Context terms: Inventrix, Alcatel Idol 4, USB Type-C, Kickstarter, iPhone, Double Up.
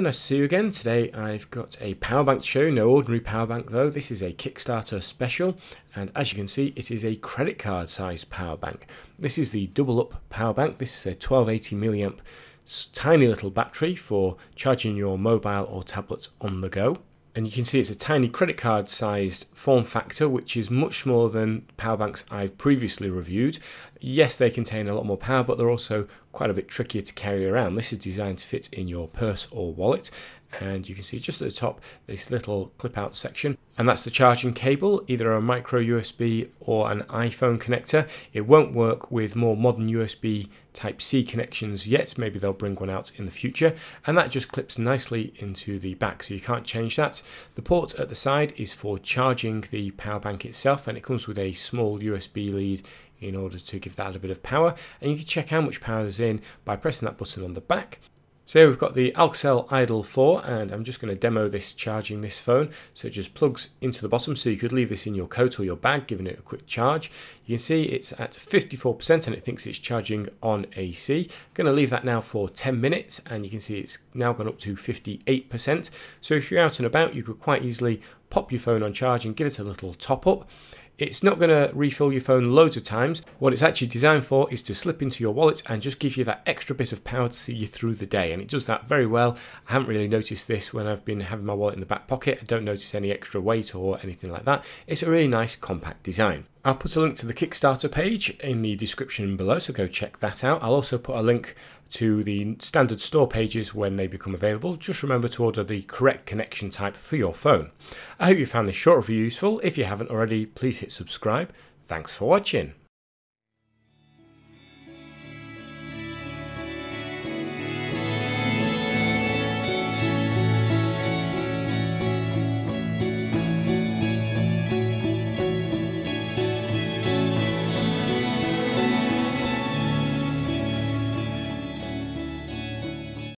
Nice to see you again. Today I've got a power bank to show you. No ordinary power bank though. This is a Kickstarter special, and as you can see it is a credit card sized power bank. This is the Double Up power bank. This is a 1280 milliamp tiny little battery for charging your mobile or tablet on the go. And you can see it's a tiny credit card sized form factor, which is much more than power banks I've previously reviewed. Yes, they contain a lot more power, but they're also quite a bit trickier to carry around. This is designed to fit in your purse or wallet. And you can see just at the top, this little clip out section, and that's the charging cable, either a micro USB or an iPhone connector. It won't work with more modern USB Type-C connections yet. Maybe they'll bring one out in the future. And that just clips nicely into the back, so you can't change that. The port at the side is for charging the power bank itself, and it comes with a small USB lead in order to give that a bit of power. And you can check how much power is in by pressing that button on the back. So here we've got the Alcatel Idol 4, and I'm just going to demo this charging this phone. So it just plugs into the bottom, so you could leave this in your coat or your bag, giving it a quick charge. You can see it's at 54% and it thinks it's charging on AC. I'm going to leave that now for 10 minutes, and you can see it's now gone up to 58%. So if you're out and about, you could quite easily pop your phone on charge and give it a little top up. It's not going to refill your phone loads of times. What it's actually designed for is to slip into your wallet and just give you that extra bit of power to see you through the day. And it does that very well. I haven't really noticed this when I've been having my wallet in the back pocket. I don't notice any extra weight or anything like that. It's a really nice compact design. I'll put a link to the Kickstarter page in the description below, so go check that out. I'll also put a link to the standard store pages when they become available. Just remember to order the correct connection type for your phone. I hope you found this short review useful. If you haven't already, please hit subscribe. Thanks for watching.